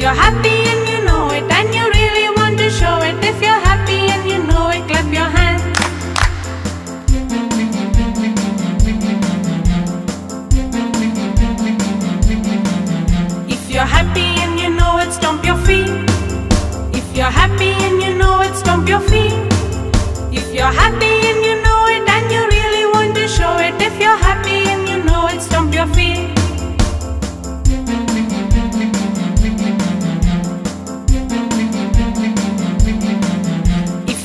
you're happy and you know it, and you really want to show it. If you're happy and you know it, clap your hands. If you're happy and you know it, stomp your feet. If you're happy and you know it, stomp your feet. If you're happy and you know it, and you really want to show it. If you're happy and you know it, stomp your feet. If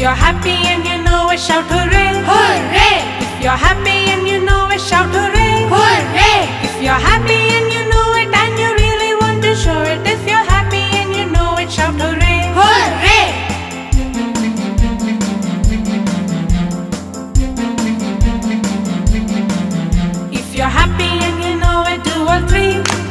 you're happy and you know it, shout hooray, hooray! If you're happy and you know it, shout hooray, hooray! If you're happy and you know it, and you really want to show it. If you're happy and you know it, shout hooray, hooray! If you're happy and you know it, do all three, hooray! If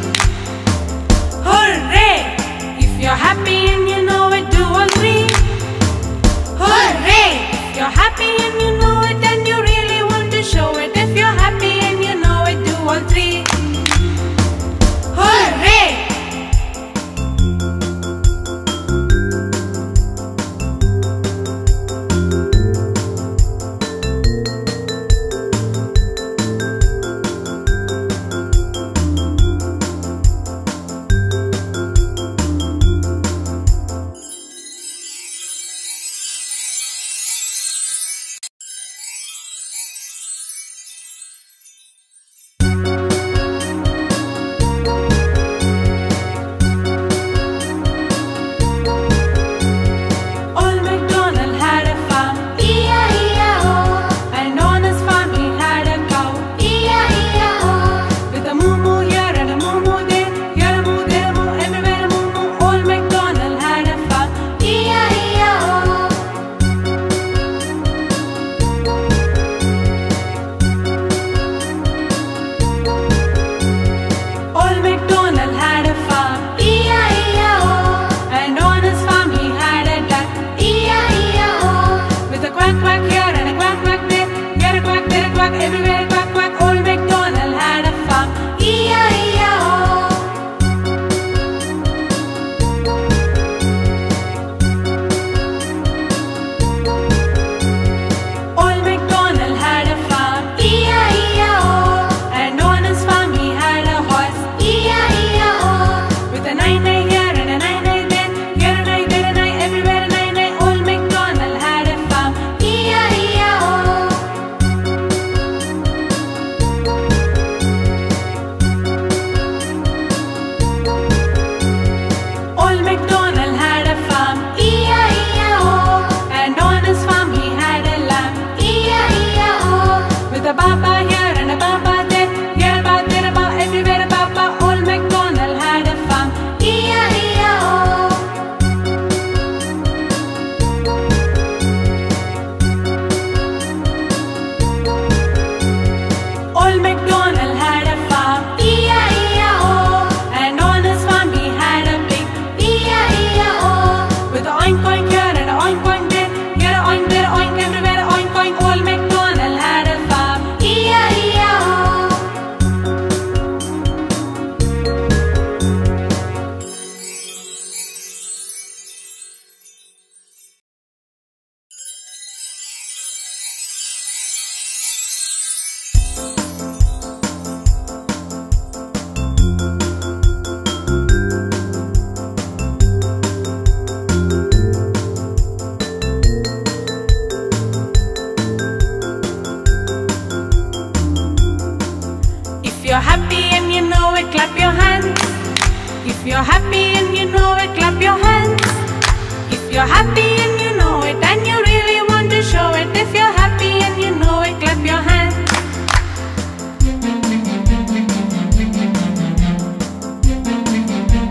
you're happy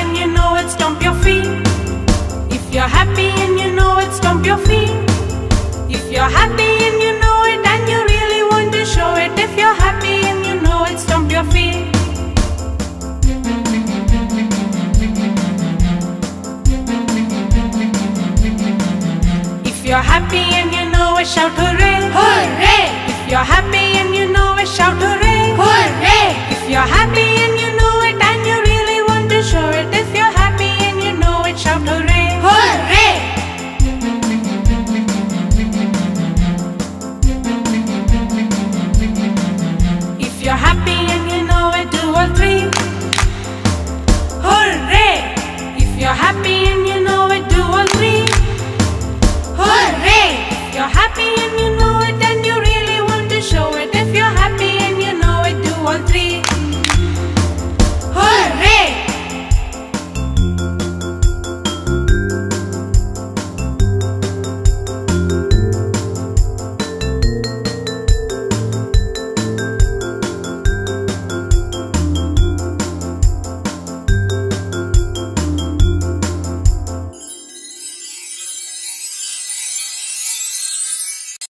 and you know it, do all three, hooray! If you're happy and you know it, and you really want to show it. If you're happy and you know it, do all three, hooray! If you're happy and you know it, shout hooray, hooray! If you're happy and you know it, and you're happy and